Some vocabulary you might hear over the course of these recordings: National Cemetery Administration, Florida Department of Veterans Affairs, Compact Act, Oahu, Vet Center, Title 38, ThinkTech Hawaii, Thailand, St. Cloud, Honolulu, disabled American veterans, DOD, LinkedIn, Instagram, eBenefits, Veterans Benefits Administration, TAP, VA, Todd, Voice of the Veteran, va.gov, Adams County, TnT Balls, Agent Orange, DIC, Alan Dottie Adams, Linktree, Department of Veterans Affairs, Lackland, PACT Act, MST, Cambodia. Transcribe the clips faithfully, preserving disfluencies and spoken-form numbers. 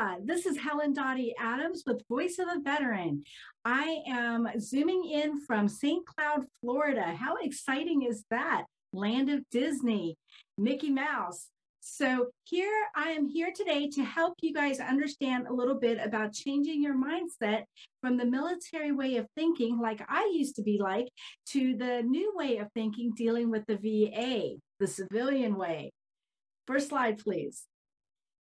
Aloha, this is Helen Dottie Adams with Voice of the Veteran. I am zooming in from Saint Cloud, Florida. How exciting is that? Land of Disney, Mickey Mouse. So here I am here today to help you guys understand a little bit about changing your mindset from the military way of thinking, like I used to be like, to the new way of thinking dealing with the V A, the civilian way. First slide, please.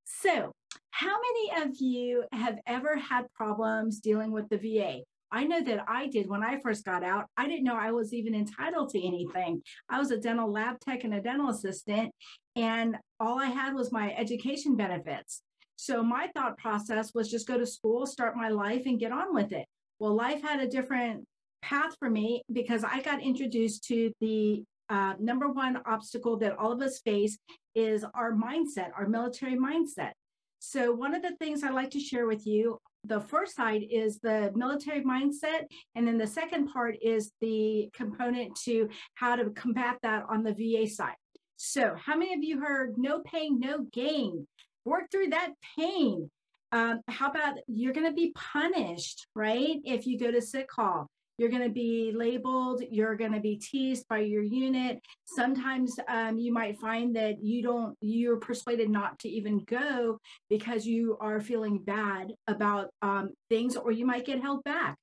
So how many of you have ever had problems dealing with the V A? I know that I did when I first got out. I didn't know I was even entitled to anything. I was a dental lab tech and a dental assistant, and all I had was my education benefits. So my thought process was just go to school, start my life, and get on with it. Well, life had a different path for me because I got introduced to the uh, number one obstacle that all of us face is our mindset, our military mindset. So one of the things I like to share with you, the first side is the military mindset, and then the second part is the component to how to combat that on the V A side. So how many of you heard no pain, no gain? Work through that pain. Um, how about you're going to be punished, right? If you go to sick call, you're going to be labeled, you're going to be teased by your unit. Sometimes um, you might find that you don't, you're persuaded not to even go because you are feeling bad about um, things, or you might get held back.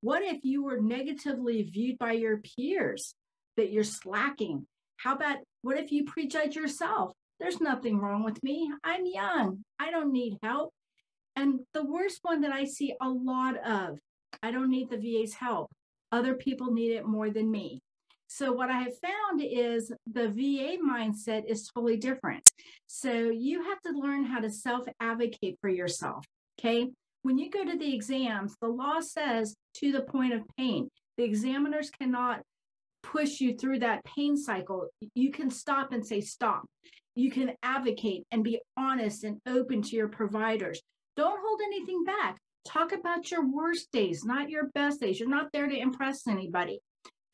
What if you were negatively viewed by your peers that you're slacking? How about, what if you prejudge yourself? There's nothing wrong with me. I'm young. I don't need help. And the worst one that I see a lot of, I don't need the V A's help. Other people need it more than me. So what I have found is the V A mindset is totally different. So you have to learn how to self-advocate for yourself, okay? When you go to the exams, the law says to the point of pain. The examiners cannot push you through that pain cycle. You can stop and say stop. You can advocate and be honest and open to your providers. Don't hold anything back. Talk about your worst days, not your best days. You're not there to impress anybody.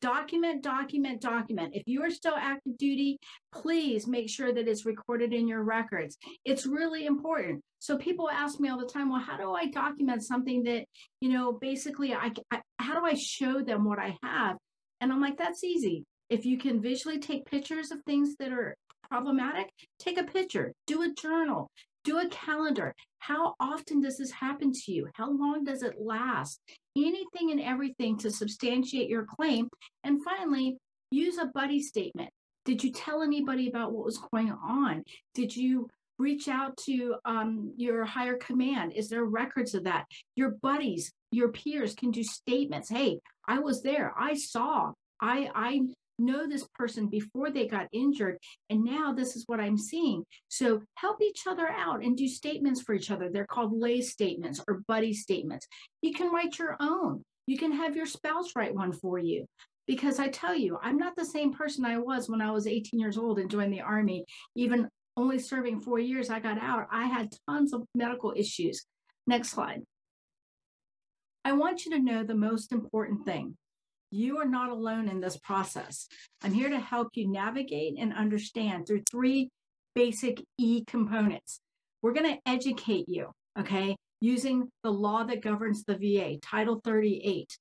Document, document, document. If you are still active duty, please make sure that it's recorded in your records. It's really important. So people ask me all the time, well, how do I document something that, you know, basically, I, I how do I show them what I have? And I'm like, that's easy. If you can visually take pictures of things that are problematic, take a picture, do a journal. Do a calendar. How often does this happen to you? How long does it last? Anything and everything to substantiate your claim. And finally, use a buddy statement. Did you tell anybody about what was going on? Did you reach out to um, your higher command? Is there records of that? Your buddies, your peers can do statements. Hey, I was there. I saw. I, I know this person before they got injured, and now this is what I'm seeing. So help each other out and do statements for each other. They're called lay statements or buddy statements. You can write your own. You can have your spouse write one for you, because I tell you, I'm not the same person I was when I was eighteen years old and joined the Army. Even only serving four years, I got out. I had tons of medical issues. Next slide. I want you to know the most important thing. You are not alone in this process. I'm here to help you navigate and understand through three basic E components. We're going to educate you, okay, using the law that governs the V A, Title thirty-eight.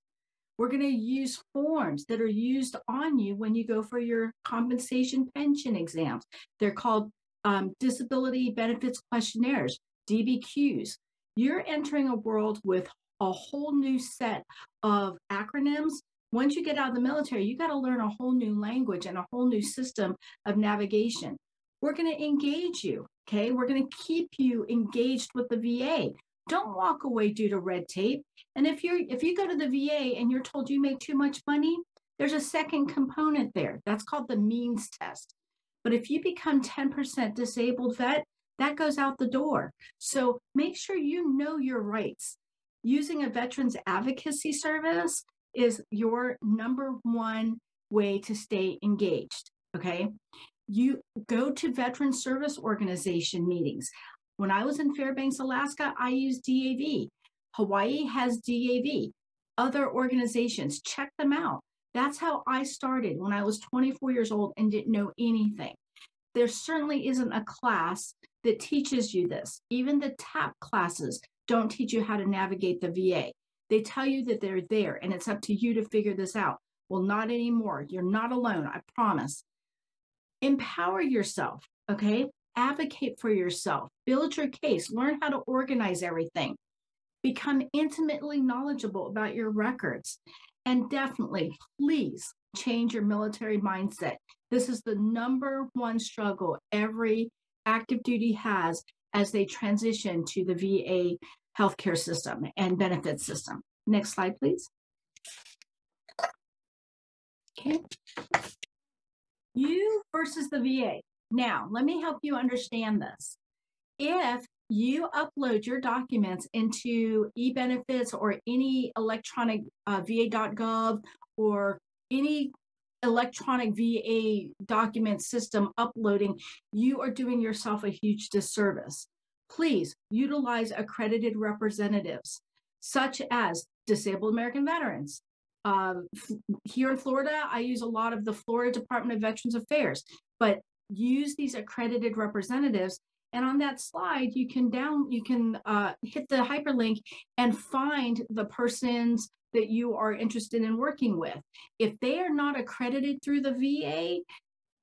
We're going to use forms that are used on you when you go for your compensation pension exams. They're called um, Disability Benefits Questionnaires, D B Qs. You're entering a world with a whole new set of acronyms. Once you get out of the military, you got to learn a whole new language and a whole new system of navigation. We're going to engage you, okay? We're going to keep you engaged with the V A. Don't walk away due to red tape. And if you're if you go to the V A and you're told you make too much money, there's a second component there. That's called the means test. But if you become ten percent disabled vet, that goes out the door. So make sure you know your rights. Using a veterans advocacy service is your number one way to stay engaged, okay? You go to veteran service organization meetings. When I was in Fairbanks, Alaska, I used D A V. Hawaii has D A V. Other organizations, check them out. That's how I started when I was twenty-four years old and didn't know anything. There certainly isn't a class that teaches you this. Even the TAP classes don't teach you how to navigate the V A. They tell you that they're there and it's up to you to figure this out. Well, not anymore. You're not alone, I promise. Empower yourself, okay? Advocate for yourself. Build your case. Learn how to organize everything. Become intimately knowledgeable about your records. And definitely, please change your military mindset. This is the number one struggle every active duty has as they transition to the V A healthcare system and benefit system. Next slide, please. Okay. You versus the V A. Now, let me help you understand this. If you upload your documents into eBenefits or any electronic uh, V A dot gov or any electronic V A document system uploading, you are doing yourself a huge disservice. Please utilize accredited representatives, such as Disabled American Veterans. Uh, here in Florida, I use a lot of the Florida Department of Veterans Affairs, but use these accredited representatives. And on that slide, you can down, you can uh, hit the hyperlink and find the persons that you are interested in working with. If they are not accredited through the V A,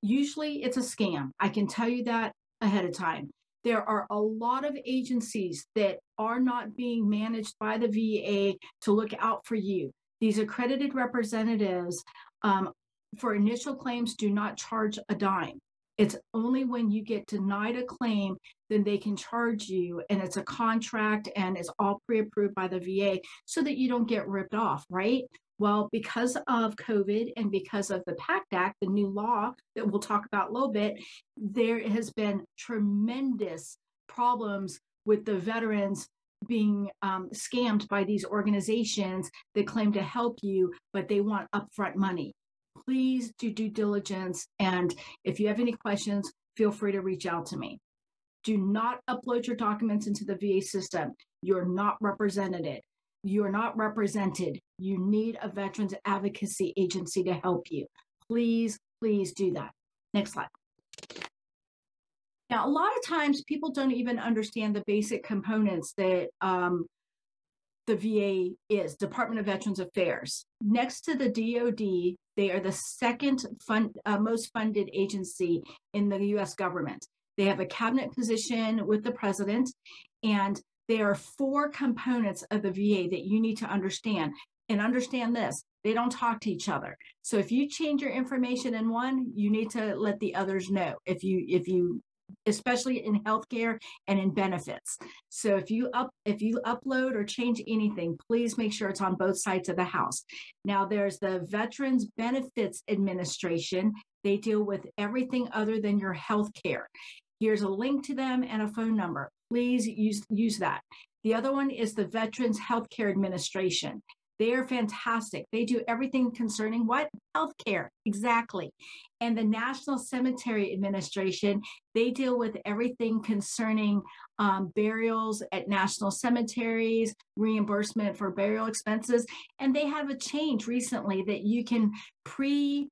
usually it's a scam. I can tell you that ahead of time. There are a lot of agencies that are not being managed by the V A to look out for you. These accredited representatives um, for initial claims do not charge a dime. It's only when you get denied a claim, then they can charge you, and it's a contract and it's all pre-approved by the V A so that you don't get ripped off, right? Well, because of COVID and because of the PACT Act, the new law that we'll talk about a little bit, there has been tremendous problems with the veterans being um, scammed by these organizations that claim to help you, but they want upfront money. Please do due diligence, and if you have any questions, feel free to reach out to me. Do not upload your documents into the V A system. You're not represented. You're not represented. You need a veterans advocacy agency to help you. Please, please do that. Next slide. Now, a lot of times people don't even understand the basic components that um, the V A is, Department of Veterans Affairs. Next to the D O D, they are the second fund, uh, most funded agency in the U S government. They have a cabinet position with the president, and there are four components of the V A that you need to understand. And understand this, they don't talk to each other. So if you change your information in one, you need to let the others know, if you, if you, especially in healthcare and in benefits. So if you up if you upload or change anything, please make sure it's on both sides of the house. Now there's the Veterans Benefits Administration. They deal with everything other than your healthcare. Here's a link to them and a phone number. Please use use that. The other one is the Veterans Healthcare Administration. They are fantastic. They do everything concerning what? Healthcare, exactly. And the National Cemetery Administration, they deal with everything concerning um, burials at national cemeteries, reimbursement for burial expenses. And they have a change recently that you can pre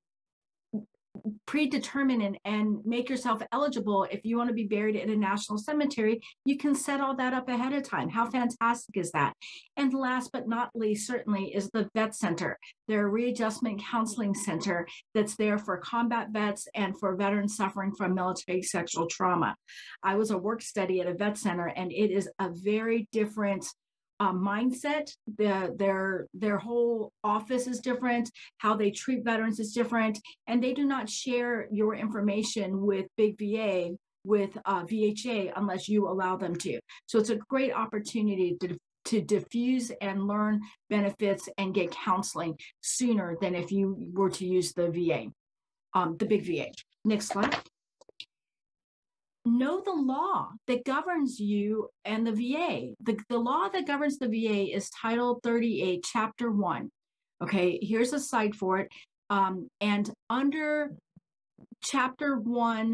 predetermine and, and make yourself eligible. If you want to be buried at a national cemetery, you can set all that up ahead of time. How fantastic is that? And last but not least, certainly, is the Vet Center. They're a readjustment counseling center that's there for combat vets and for veterans suffering from military sexual trauma. I was a work study at a vet center, and it is a very different Uh, mindset. The, their, their whole office is different. How they treat veterans is different. And they do not share your information with Big V A, with uh, V H A, unless you allow them to. So it's a great opportunity to, to diffuse and learn benefits and get counseling sooner than if you were to use the V A, um, the Big V A. Next slide. Know the law that governs you and the V A. The, the law that governs the V A is Title thirty-eight, Chapter one. Okay, here's a slide for it. Um, and under Chapter one,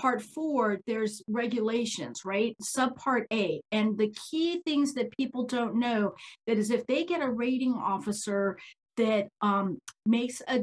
Part four, there's regulations, right? Subpart A. And the key things that people don't know, that is, if they get a rating officer that um, makes a,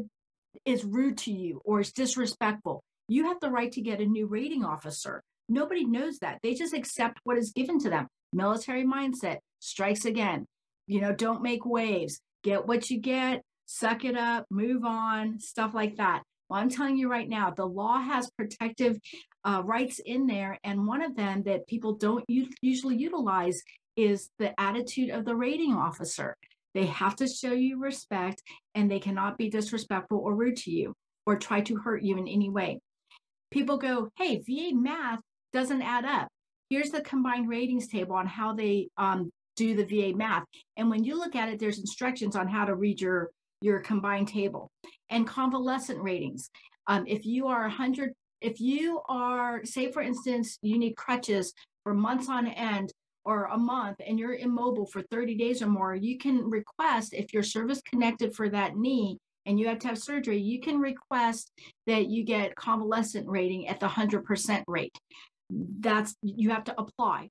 is rude to you or is disrespectful, you have the right to get a new rating officer. Nobody knows that. They just accept what is given to them. Military mindset, strikes again. You know, don't make waves. Get what you get, suck it up, move on, stuff like that. Well, I'm telling you right now, the law has protective uh, rights in there. And one of them that people don't u- usually utilize is the attitude of the rating officer. They have to show you respect, and they cannot be disrespectful or rude to you or try to hurt you in any way. People go, hey, V A math doesn't add up. Here's the combined ratings table on how they um, do the V A math. And when you look at it, there's instructions on how to read your, your combined table. And convalescent ratings. Um, if you are one hundred, if you are, say, for instance, you need crutches for months on end or a month, and you're immobile for thirty days or more, you can request, if you're service-connected for that knee and you have to have surgery, you can request that you get convalescent rating at the one hundred percent rate. That's, you have to apply.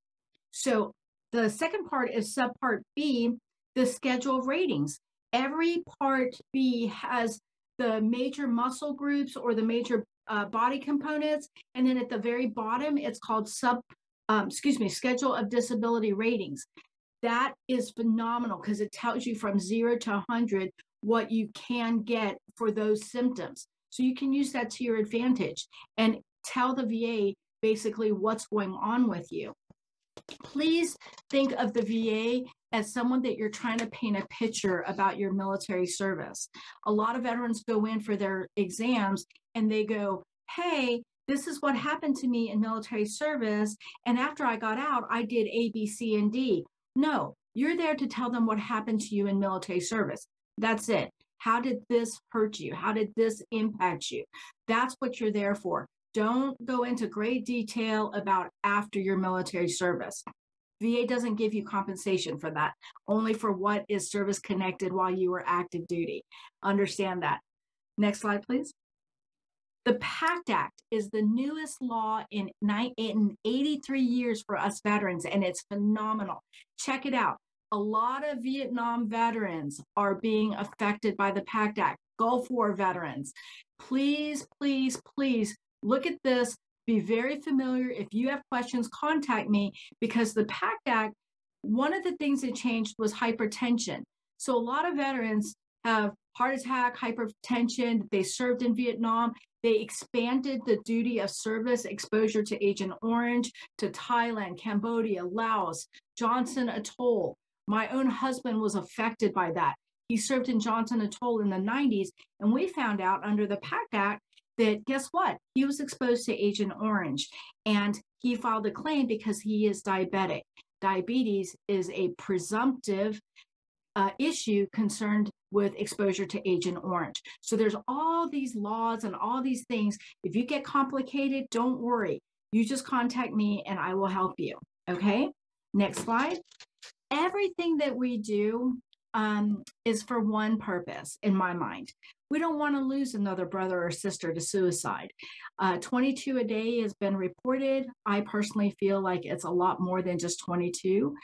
So the second part is subpart B, the schedule of ratings. Every part B has the major muscle groups or the major uh, body components. And then at the very bottom, it's called sub, um, excuse me, schedule of disability ratings. That is phenomenal because it tells you from zero to one hundred what you can get for those symptoms. So you can use that to your advantage and tell the V A basically what's going on with you. Please think of the V A as someone that you're trying to paint a picture about your military service. A lot of veterans go in for their exams and they go, hey, this is what happened to me in military service. And after I got out, I did A, B, C, and D. No, you're there to tell them what happened to you in military service. That's it. How did this hurt you? How did this impact you? That's what you're there for. Don't go into great detail about after your military service. V A doesn't give you compensation for that, only for what is service-connected while you were active duty. Understand that. Next slide, please. The PACT Act is the newest law in eighty-three years for us veterans, and it's phenomenal. Check it out. A lot of Vietnam veterans are being affected by the PACT Act. Gulf War veterans. Please, please, please look at this. Be very familiar. If you have questions, contact me, because the PACT Act, one of the things that changed was hypertension. So a lot of veterans have heart attack, hypertension. They served in Vietnam. They expanded the duty of service exposure to Agent Orange, to Thailand, Cambodia, Laos, Johnston Atoll. My own husband was affected by that. He served in Johnston Atoll in the nineties, and we found out under the PACT Act that, guess what? He was exposed to Agent Orange, and he filed a claim because he is diabetic. Diabetes is a presumptive uh, issue concerned with exposure to Agent Orange. So there's all these laws and all these things. If you get complicated, don't worry. You just contact me and I will help you, okay? Next slide. Everything that we do um, is for one purpose, in my mind. We don't want to lose another brother or sister to suicide. Uh, twenty-two a day has been reported. I personally feel like it's a lot more than just twenty-two.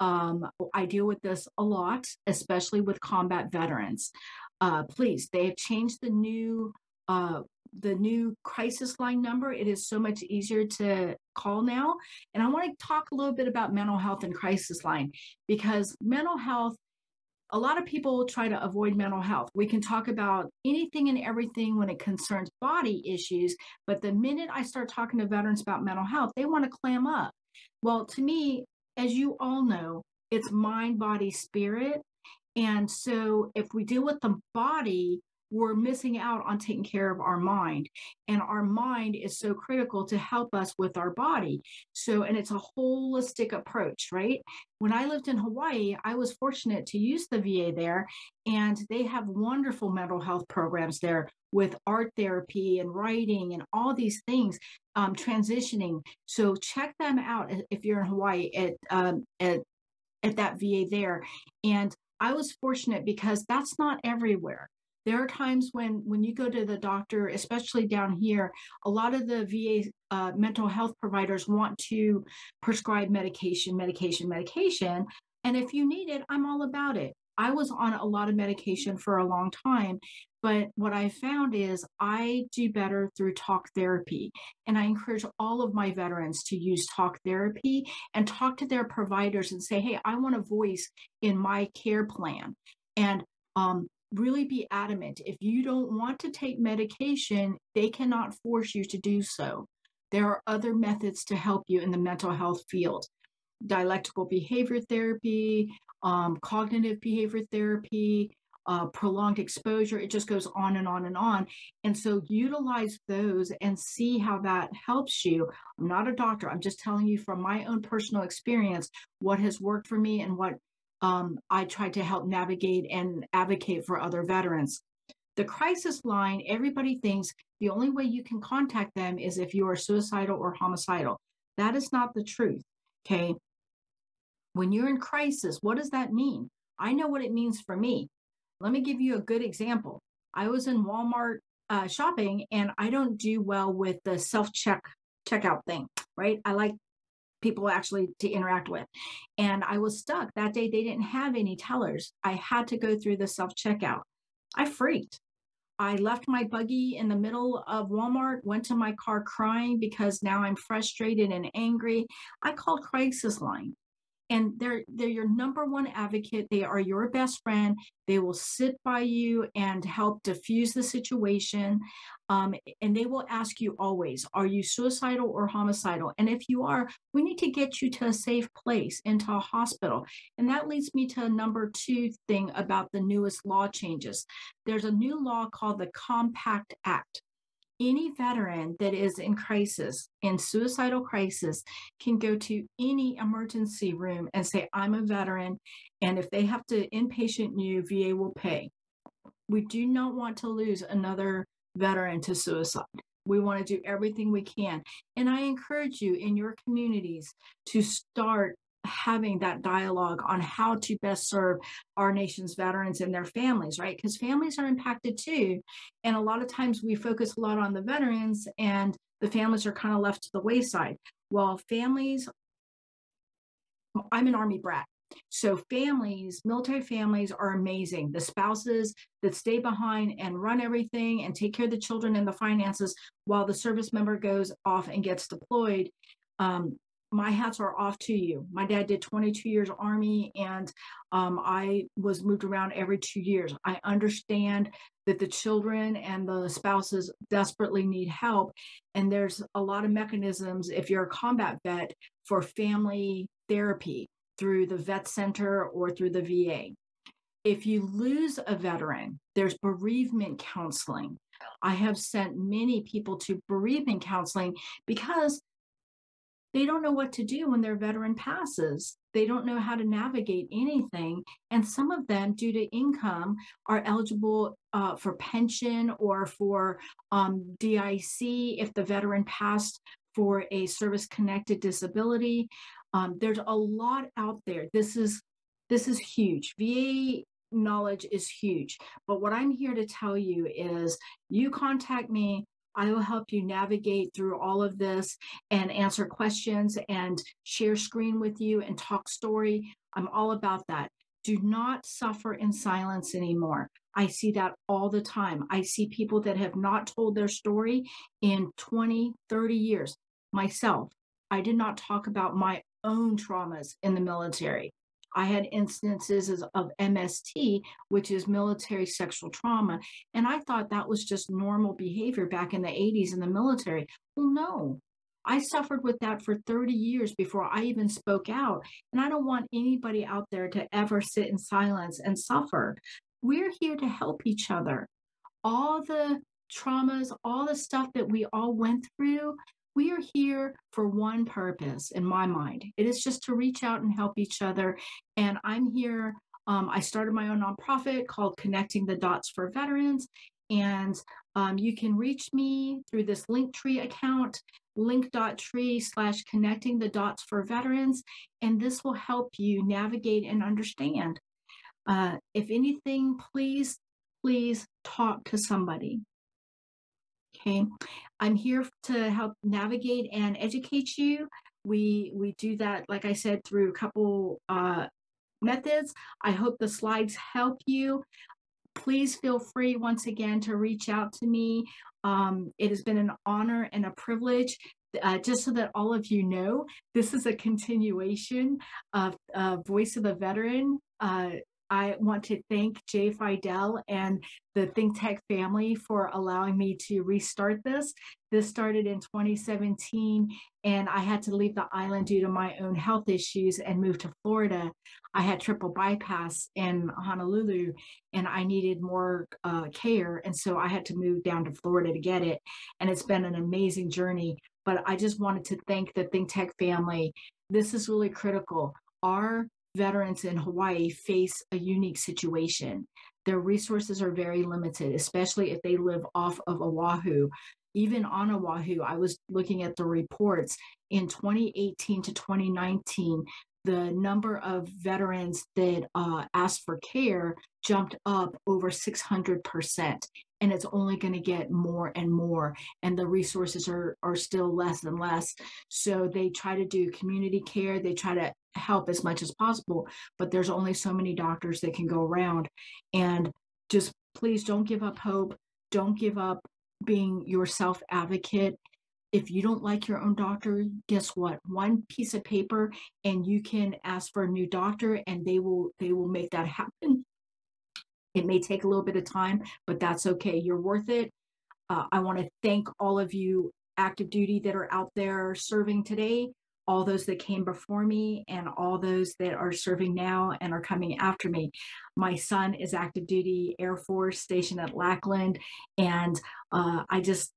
Um, I deal with this a lot, especially with combat veterans. Uh, please, they have changed the new uh, the new crisis line number. It is so much easier to call now. And I want to talk a little bit about mental health and crisis line, because mental health, a lot of people try to avoid mental health. We can talk about anything and everything when it concerns body issues, but the minute I start talking to veterans about mental health, they want to clam up. Well, to me, as you all know, it's mind, body, spirit. And so if we deal with the body, we're missing out on taking care of our mind. And our mind is so critical to help us with our body. So, and it's a holistic approach, right? When I lived in Hawaii, I was fortunate to use the V A there, and they have wonderful mental health programs there with art therapy and writing and all these things, um, transitioning. So check them out if you're in Hawaii at, um, at, at that V A there. And I was fortunate because that's not everywhere. There are times when, when you go to the doctor, especially down here, a lot of the V A uh, mental health providers want to prescribe medication, medication, medication. And if you need it, I'm all about it. I was on a lot of medication for a long time But what I found is I do better through talk therapy. And I encourage all of my veterans to use talk therapy and talk to their providers and say, hey, I want a voice in my care plan. And um, really be adamant. If you don't want to take medication, they cannot force you to do so. There are other methods to help you in the mental health field. Dialectical behavior therapy, um, cognitive behavior therapy, uh, prolonged exposure, it just goes on and on and on. And so utilize those and see how that helps you. I'm not a doctor. I'm just telling you from my own personal experience what has worked for me and what um, I try to help navigate and advocate for other veterans. The crisis line, everybody thinks the only way you can contact them is if you are suicidal or homicidal. That is not the truth. Okay. When you're in crisis, what does that mean? I know what it means for me. Let me give you a good example. I was in Walmart uh, shopping, and I don't do well with the self-check checkout thing, right? I like people actually to interact with. And I was stuck. That day, they didn't have any tellers. I had to go through the self-checkout. I freaked. I left my buggy in the middle of Walmart, went to my car crying because now I'm frustrated and angry. I called Crisis Line, and they're, they're your number one advocate. They are your best friend. They will sit by you and help diffuse the situation. Um, and they will ask you always, are you suicidal or homicidal? And if you are, we need to get you to a safe place, into a hospital. And that leads me to a number two thing about the newest law changes. There's a new law called the Compact Act. Any veteran that is in crisis, in suicidal crisis, can go to any emergency room and say, I'm a veteran, and if they have to inpatient you, V A will pay. We do not want to lose another veteran to suicide. We want to do everything we can. And I encourage you in your communities to start having that dialogue on how to best serve our nation's veterans and their families, right? Because families are impacted too. And a lot of times we focus a lot on the veterans and the families are kind of left to the wayside. Well, families, I'm an Army brat. So families, military families are amazing. The spouses that stay behind and run everything and take care of the children and the finances while the service member goes off and gets deployed. Um, my hats are off to you. My dad did twenty-two years Army, and um, I was moved around every two years. I understand that the children and the spouses desperately need help. And there's a lot of mechanisms, if you're a combat vet, for family therapy through the Vet Center or through the V A. If you lose a veteran, there's bereavement counseling. I have sent many people to bereavement counseling because they don't know what to do when their veteran passes. They don't know how to navigate anything. And some of them, due to income, are eligible uh, for pension or for um, D I C if the veteran passed for a service-connected disability. Um, there's a lot out there. This is, this is huge. V A knowledge is huge. But what I'm here to tell you is you contact me. I will help you navigate through all of this and answer questions and share screen with you and talk story. I'm all about that. Do not suffer in silence anymore. I see that all the time. I see people that have not told their story in twenty, thirty years. Myself, I did not talk about my own traumas in the military. I had instances of M S T, which is military sexual trauma, and I thought that was just normal behavior back in the eighties in the military. Well, no, I suffered with that for thirty years before I even spoke out, and I don't want anybody out there to ever sit in silence and suffer. We're here to help each other. All the traumas, all the stuff that we all went through, we are here for one purpose in my mind. It is just to reach out and help each other. And I'm here. Um, I started my own nonprofit called Connecting the Dots for Veterans. And um, you can reach me through this Linktree account, link.tree slash connecting the dots for veterans. And this will help you navigate and understand. Uh, if anything, please, please talk to somebody. Okay, I'm here to help navigate and educate you. We we do that, like I said, through a couple uh, methods. I hope the slides help you. please feel free once again to reach out to me. Um, it has been an honor and a privilege. Uh, just so that all of you know, this is a continuation of uh, Voice of the Veteran. Uh, I want to thank Jay Fidell and the ThinkTech family for allowing me to restart this. This started in twenty seventeen, and I had to leave the island due to my own health issues and move to Florida. I had triple bypass in Honolulu, and I needed more uh, care, and so I had to move down to Florida to get it. And it's been an amazing journey, but I just wanted to thank the ThinkTech family. This is really critical. Our veterans in Hawaii face a unique situation. Their resources are very limited, especially if they live off of Oahu. Even on Oahu, I was looking at the reports in twenty eighteen to twenty nineteen, the number of veterans that uh, asked for care jumped up over six hundred percent. And it's only going to get more and more. And the resources are, are still less and less. So they try to do community care. They try to help as much as possible, but there's only so many doctors that can go around. And just please don't give up hope. Don't give up being your self-advocate. If you don't like your own doctor, guess what? One piece of paper and you can ask for a new doctor, and they will, they will make that happen. It may take a little bit of time, but that's okay. You're worth it. Uh, I want to thank all of you active duty that are out there serving today, all those that came before me, and all those that are serving now and are coming after me. My son is active duty Air Force, stationed at Lackland, and uh, I just,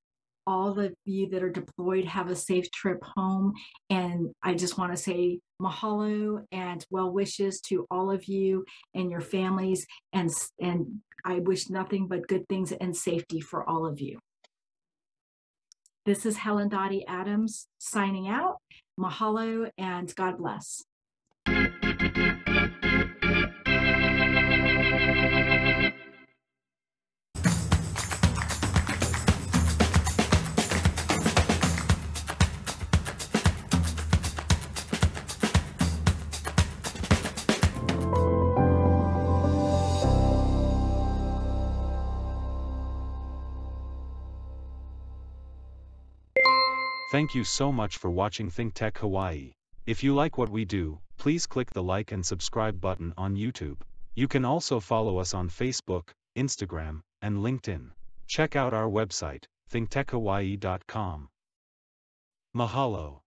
all of you that are deployed, have a safe trip home. And I just want to say mahalo and well wishes to all of you and your families. And, and I wish nothing but good things and safety for all of you. This is Helen Dottie Adams signing out. Mahalo and God bless. Thank you so much for watching ThinkTech Hawaii. If you like what we do, please click the like and subscribe button on YouTube. You can also follow us on Facebook, Instagram, and LinkedIn. Check out our website, think tech hawaii dot com. Mahalo.